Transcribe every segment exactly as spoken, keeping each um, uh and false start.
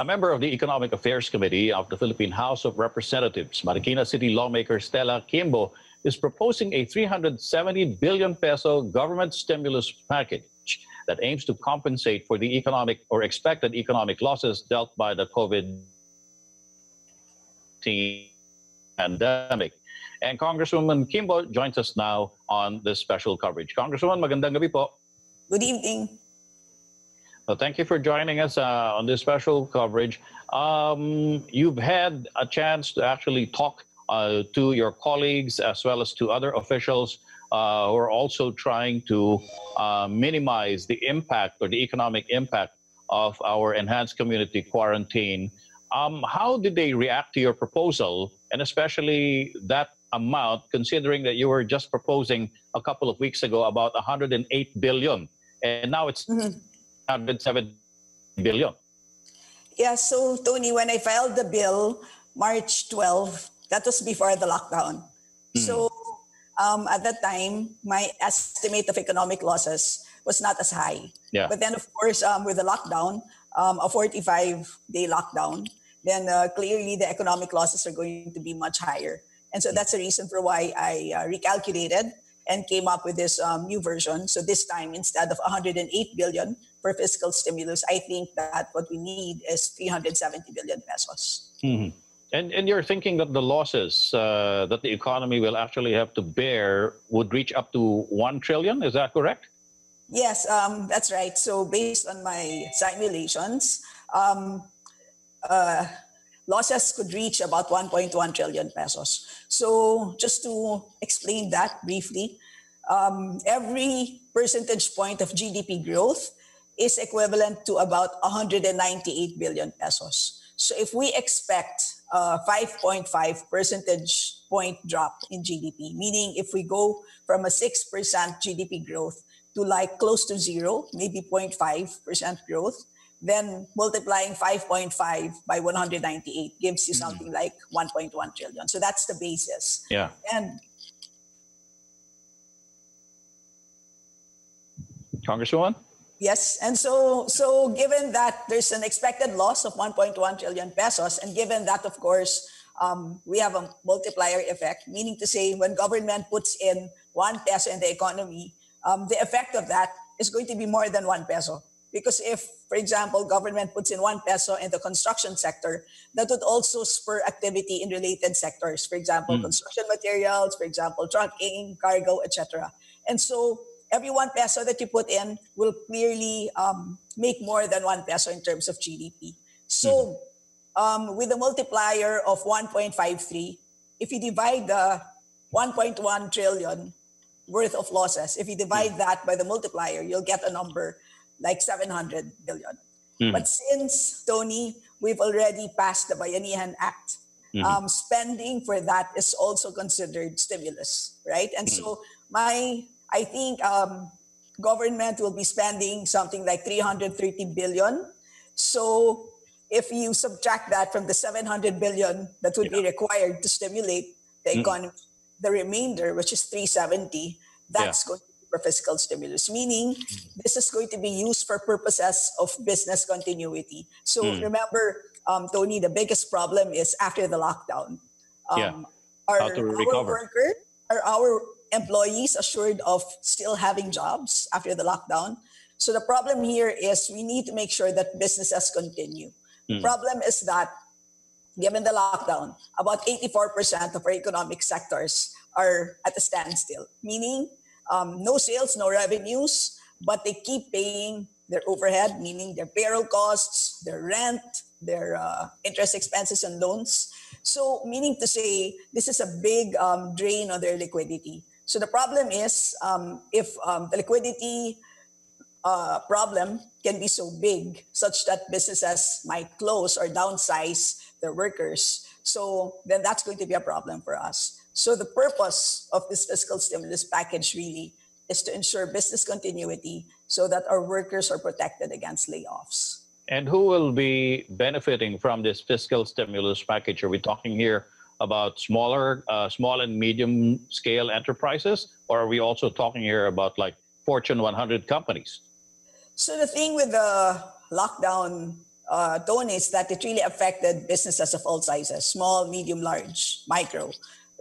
A member of the Economic Affairs Committee of the Philippine House of Representatives, Marikina City lawmaker Stella Quimbo, is proposing a three hundred seventy billion peso government stimulus package that aims to compensate for the economic or expected economic losses dealt by the COVID nineteen pandemic. And Congresswoman Quimbo joins us now on this special coverage. Congresswoman, magandang gabi po. Good evening. Well, thank you for joining us uh, on this special coverage. Um, you've had a chance to actually talk uh, to your colleagues as well as to other officials uh, who are also trying to uh, minimize the impact or the economic impact of our enhanced community quarantine. Um, how did they react to your proposal, and especially that amount, considering that you were just proposing a couple of weeks ago about one hundred eight billion, and now it's mm-hmm. one hundred seven billion? Yeah, so Tony, when I filed the bill March twelfth, that was before the lockdown. Mm-hmm. So um, at that time, my estimate of economic losses was not as high. Yeah. But then, of course, um, with the lockdown, um, a forty-five day lockdown, then uh, clearly the economic losses are going to be much higher. And so that's the reason for why I uh, recalculated and came up with this um, new version. So this time, instead of one hundred eight billion for fiscal stimulus, I think that what we need is three hundred seventy billion pesos. Mm-hmm. And and you're thinking that the losses uh, that the economy will actually have to bear would reach up to one trillion. Is that correct? Yes, um, that's right. So based on my simulations, um, uh, losses could reach about one point one trillion pesos. So just to explain that briefly, um, every percentage point of G D P growth is equivalent to about one hundred ninety-eight billion pesos. So if we expect a five point five percentage point drop in G D P, meaning if we go from a six percent G D P growth to like close to zero, maybe zero point five percent growth, then multiplying five point five by one hundred ninety-eight gives you something like one point one trillion. So that's the basis. Yeah. And Congresswoman? Yes. And so, so given that there's an expected loss of one point one trillion pesos, and given that, of course, um, we have a multiplier effect, meaning to say when government puts in one peso in the economy, um, the effect of that is going to be more than one peso. Because if, for example, government puts in one peso in the construction sector, that would also spur activity in related sectors. For example, mm. construction materials, for example, trucking, cargo, et cetera. And so every one peso that you put in will clearly um, make more than one peso in terms of G D P. So um, with a multiplier of one point five three, if you divide the one point one trillion worth of losses, if you divide mm. that by the multiplier, you'll get a number like seven hundred billion. Mm. But since, Tony, we've already passed the Bayanihan Act, mm-hmm. um, spending for that is also considered stimulus, right? And mm. so my, I think um, government will be spending something like three hundred thirty billion. So if you subtract that from the seven hundred billion that would yeah. be required to stimulate the mm. economy, the remainder, which is three seventy, that's yeah. going for fiscal stimulus, meaning this is going to be used for purposes of business continuity. So mm. remember, um, Tony, the biggest problem is after the lockdown. Um, yeah. Are How to recover. Our worker, are our employees assured of still having jobs after the lockdown? So the problem here is we need to make sure that businesses continue. Mm. The problem is that given the lockdown, about eighty-four percent of our economic sectors are at a standstill, meaning Um, no sales, no revenues, but they keep paying their overhead, meaning their payroll costs, their rent, their uh, interest expenses and loans. So meaning to say, this is a big um, drain on their liquidity. So the problem is um, if um, the liquidity uh, problem can be so big, such that businesses might close or downsize their workers, so then that's going to be a problem for us. So the purpose of this fiscal stimulus package really is to ensure business continuity so that our workers are protected against layoffs. And who will be benefiting from this fiscal stimulus package? Are we talking here about smaller, uh, small and medium scale enterprises? Or are we also talking here about like Fortune one hundred companies? So the thing with the lockdown uh, tone is that it really affected businesses of all sizes, small, medium, large, micro,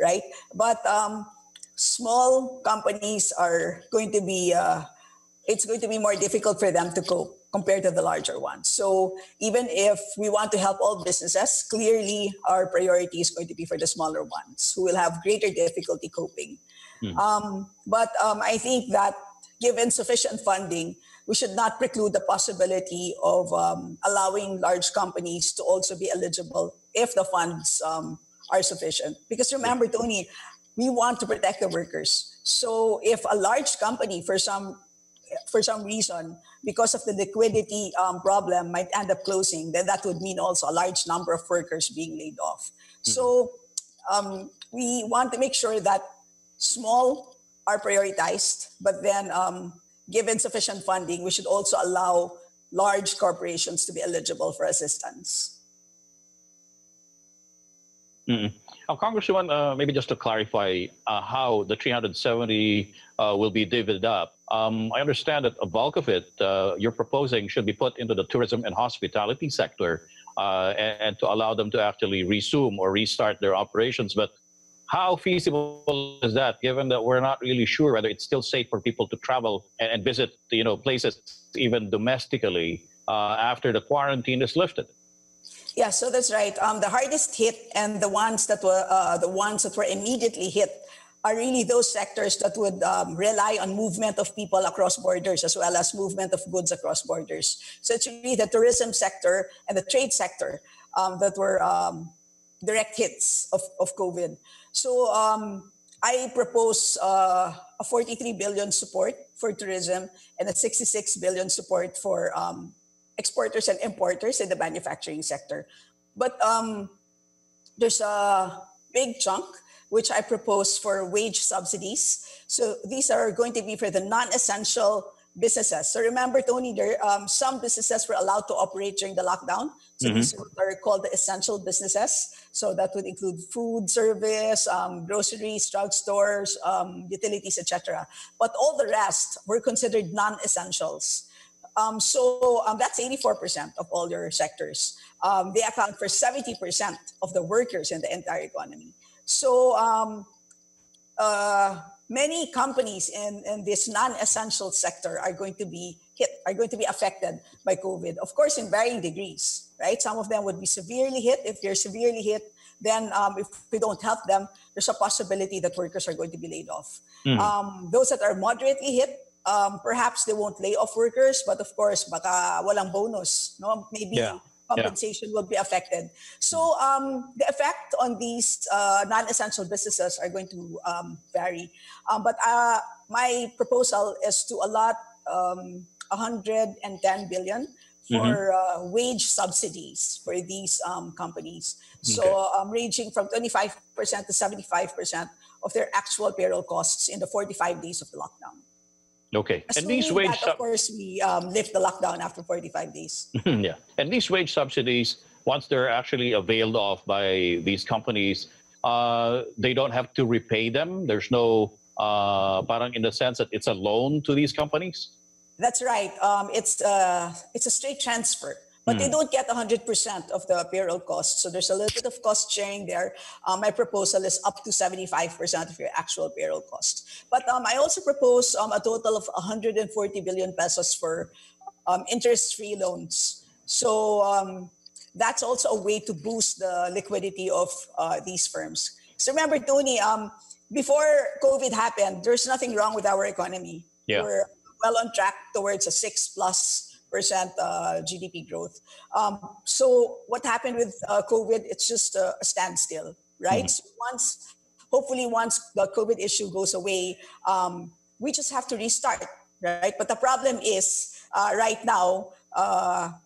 right? But um, small companies are going to be, uh, it's going to be more difficult for them to cope compared to the larger ones. So even if we want to help all businesses, clearly our priority is going to be for the smaller ones who will have greater difficulty coping. Mm. Um, but um, I think that given sufficient funding, we should not preclude the possibility of um, allowing large companies to also be eligible if the funds um, are sufficient. Because remember, Tony, we want to protect the workers. So if a large company, for some for some reason, because of the liquidity um, problem, might end up closing, then that would mean also a large number of workers being laid off. Mm-hmm. So um, we want to make sure that small are prioritized, but then um, given sufficient funding, we should also allow large corporations to be eligible for assistance. Mm-hmm. Now, Congresswoman, uh, maybe just to clarify uh, how the three hundred seventy uh, will be divvied up. Um, I understand that a bulk of it uh, you're proposing should be put into the tourism and hospitality sector uh, and, and to allow them to actually resume or restart their operations. But how feasible is that, given that we're not really sure whether it's still safe for people to travel and, and visit, you know, places even domestically uh, after the quarantine is lifted? Yeah, so that's right. Um, the hardest hit and the ones that were uh, the ones that were immediately hit are really those sectors that would um, rely on movement of people across borders as well as movement of goods across borders. So it's really the tourism sector and the trade sector um, that were um, direct hits of, of COVID. So um, I propose uh, a forty-three billion dollars support for tourism and a sixty-six billion dollars support for um, exporters and importers in the manufacturing sector. But um, there's a big chunk which I propose for wage subsidies. So these are going to be for the non-essential businesses. So remember, Tony, there um, some businesses were allowed to operate during the lockdown. So mm-hmm. these are called the essential businesses. So that would include food service, um, groceries, drugstores, um, utilities, et cetera. But all the rest were considered non-essentials. Um, so um, that's eighty-four percent of all your sectors. Um, they account for seventy percent of the workers in the entire economy. So um, uh, many companies in, in this non-essential sector are going to be hit, are going to be affected by COVID, of course, in varying degrees, right? Some of them would be severely hit. If they're severely hit, then um, if we don't help them, there's a possibility that workers are going to be laid off. Mm-hmm. Um, those that are moderately hit, Um, perhaps they won't lay off workers, but of course, baka walang bonus, no? Maybe yeah. compensation yeah. will be affected. So um, the effect on these uh, non-essential businesses are going to um, vary. Um, but uh, my proposal is to allot um, one hundred ten billion dollars for mm-hmm. uh, wage subsidies for these um, companies. So okay. um, ranging from twenty-five percent to seventy-five percent of their actual payroll costs in the forty-five days of the lockdown. Okay, and these wage that, of course we um, lift the lockdown after forty-five days. Yeah, and these wage subsidies, once they're actually availed of by these companies, uh, they don't have to repay them. There's no, uh, parang in the sense that it's a loan to these companies. That's right. Um, it's uh, it's a straight transfer. But they don't get one hundred percent of the payroll costs. So there's a little bit of cost sharing there. Um, my proposal is up to seventy-five percent of your actual payroll costs. But um, I also propose um, a total of one hundred forty billion pesos for um, interest-free loans. So um, that's also a way to boost the liquidity of uh, these firms. So remember, Tony, um, before COVID happened, there's nothing wrong with our economy. Yeah. We're well on track towards a six plus Uh, G D P growth. Um, so what happened with uh, COVID, it's just a, a standstill, right? Mm-hmm. So once, hopefully once the COVID issue goes away, um, we just have to restart, right? But the problem is uh, right now, uh,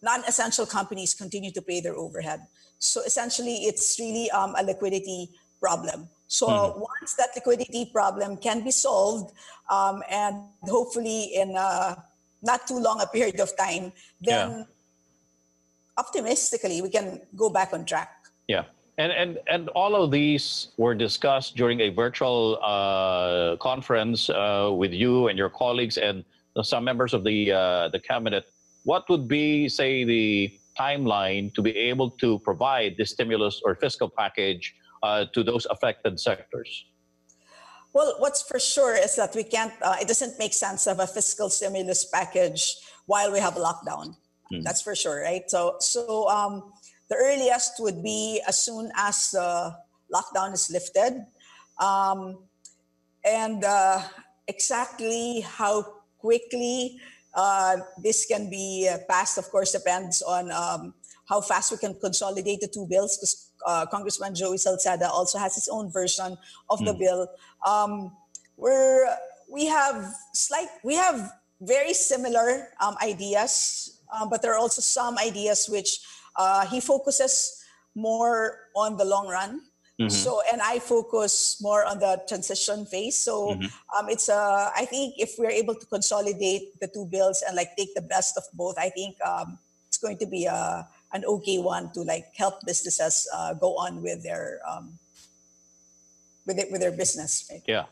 non-essential companies continue to pay their overhead. So essentially, it's really um, a liquidity problem. So mm-hmm. once that liquidity problem can be solved, um, and hopefully in uh, not too long a period of time, then yeah. optimistically, we can go back on track. Yeah, and, and, and all of these were discussed during a virtual uh, conference uh, with you and your colleagues and some members of the, uh, the cabinet. what would be, say, the timeline to be able to provide the stimulus or fiscal package uh, to those affected sectors? Well, what's for sure is that we can't, uh, it doesn't make sense of a fiscal stimulus package while we have a lockdown. Mm. That's for sure, right? So, so um, the earliest would be as soon as the lockdown is lifted. Um, and uh, exactly how quickly uh, this can be passed, of course, depends on um, how fast we can consolidate the two bills, because uh, Congressman Joey Salceda also has his own version of mm. the bill. Um, we're, we have slight, we have very similar um, ideas, um, but there are also some ideas which uh, he focuses more on the long run. Mm-hmm. So, and I focus more on the transition phase. So mm-hmm. um, it's a, I think if we're able to consolidate the two bills and like take the best of both, I think um, it's going to be a, an okay one to like help businesses uh, go on with their, um, with, it, with their business. Right? Yeah.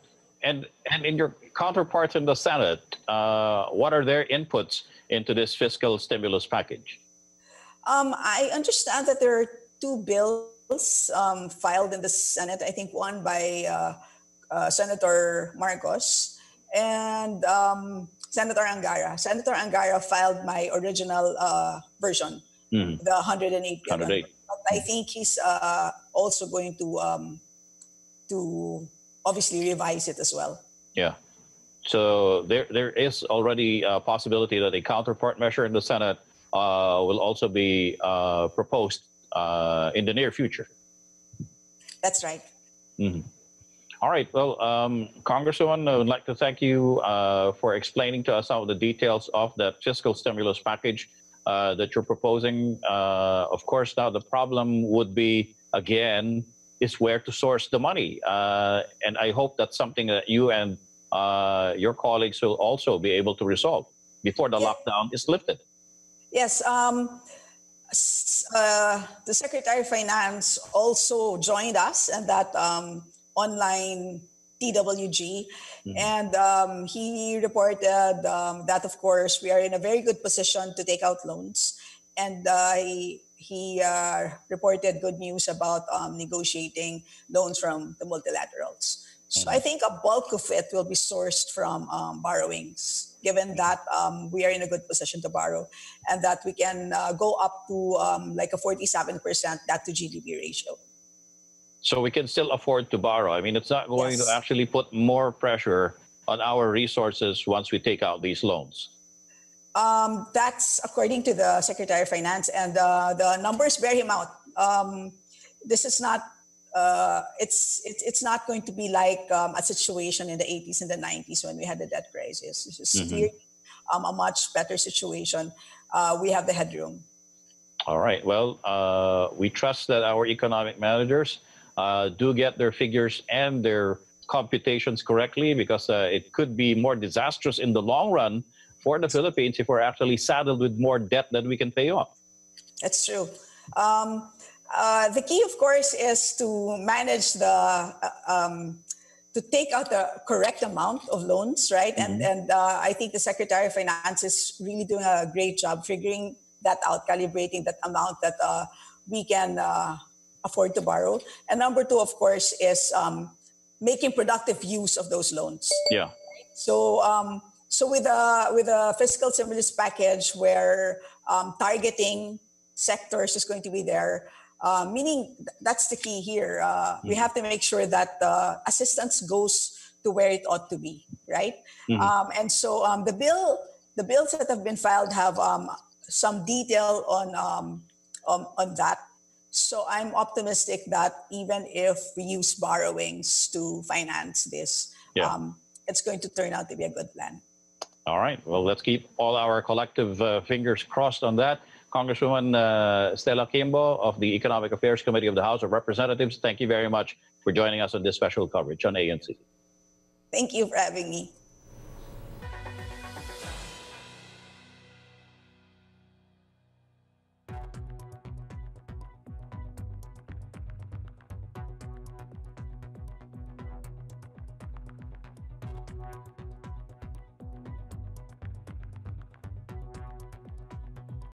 And, and in your counterparts in the Senate, uh, what are their inputs into this fiscal stimulus package? Um, I understand that there are two bills Um, filed in the Senate, I think one by uh, uh, Senator Marcos and um, Senator Angara. Senator Angara filed my original uh, version, mm. the one hundred eight. one hundred eight. But I think he's uh, also going to um, to obviously revise it as well. Yeah. So there, there is already a possibility that a counterpart measure in the Senate uh, will also be uh, proposed Uh, in the near future. That's right. Mm-hmm. All right. Well, um, Congresswoman, I would like to thank you uh, for explaining to us some of the details of that fiscal stimulus package uh, that you're proposing. Uh, of course, now the problem would be, again, is where to source the money. Uh, and I hope that's something that you and uh, your colleagues will also be able to resolve before the yeah. lockdown is lifted. Yes. Um, Uh, the Secretary of Finance also joined us in that um, online T W G, mm-hmm. and um, he reported um, that, of course, we are in a very good position to take out loans, and uh, he, he uh, reported good news about um, negotiating loans from the multilaterals. So mm-hmm. I think a bulk of it will be sourced from um, borrowings, given that um, we are in a good position to borrow and that we can uh, go up to um, like a forty-seven percent debt to G D P ratio. So we can still afford to borrow. I mean, it's not going yes. to actually put more pressure on our resources once we take out these loans. Um, that's according to the Secretary of Finance, and uh, the numbers bear him out. Um, this is not... Uh, it's, it's it's not going to be like um, a situation in the eighties and the nineties when we had the debt crisis. This is mm-hmm. clearly um, a much better situation. Uh, we have the headroom. All right. Well, uh, we trust that our economic managers uh, do get their figures and their computations correctly, because uh, it could be more disastrous in the long run for the Philippines if we're actually saddled with more debt that we can pay off. That's true. Um, Uh, the key, of course, is to manage the, uh, um, to take out the correct amount of loans, right? Mm-hmm. And, and uh, I think the Secretary of Finance is really doing a great job figuring that out, calibrating that amount that uh, we can uh, afford to borrow. And number two, of course, is um, making productive use of those loans. Yeah. So, um, so with a, with a fiscal stimulus package where um, targeting sectors is going to be there, Uh, meaning that's the key here. Uh, mm-hmm. We have to make sure that the assistance goes to where it ought to be, right? Mm-hmm. Um, and so um, the bill, the bills that have been filed have um, some detail on um, um, on that. So I'm optimistic that even if we use borrowings to finance this, yeah. um, it's going to turn out to be a good plan. All right. Well, let's keep all our collective uh, fingers crossed on that. Congresswoman uh, Stella Quimbo of the Economic Affairs Committee of the House of Representatives, thank you very much for joining us on this special coverage on A N C. Thank you for having me.